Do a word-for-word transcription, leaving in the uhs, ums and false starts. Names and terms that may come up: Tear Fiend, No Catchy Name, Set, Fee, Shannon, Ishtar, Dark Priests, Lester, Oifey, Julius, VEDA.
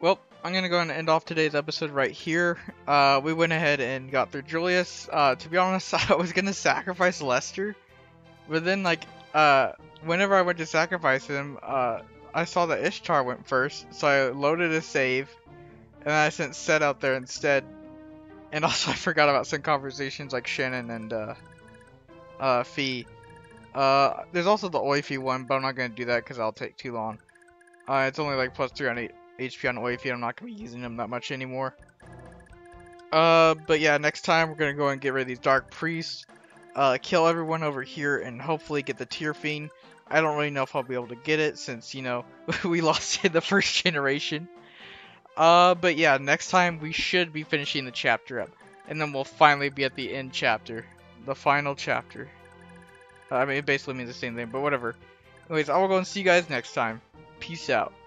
well, I'm going to go ahead and end off today's episode right here. Uh, we went ahead and got through Julius. Uh, to be honest, I was going to sacrifice Lester. But then, like, uh, whenever I went to sacrifice him, uh, I saw that Ishtar went first. So I loaded a save. And I sent Set out there instead. And also I forgot about some conversations like Shannon and uh, uh, Fee. Uh, there's also the Oifey one, but I'm not going to do that because that'll take too long. Uh, it's only like plus three on H P on Oifey. I'm not going to be using them that much anymore. Uh, but yeah, next time we're going to go and get rid of these Dark Priests. Uh, kill everyone over here and hopefully get the Tear Fiend. I don't really know if I'll be able to get it since, you know, we lost in the first generation. Uh, but yeah, next time we should be finishing the chapter up. And then we'll finally be at the end chapter. The final chapter. Uh, I mean, it basically means the same thing, but whatever. Anyways, I will go and see you guys next time. Peace out.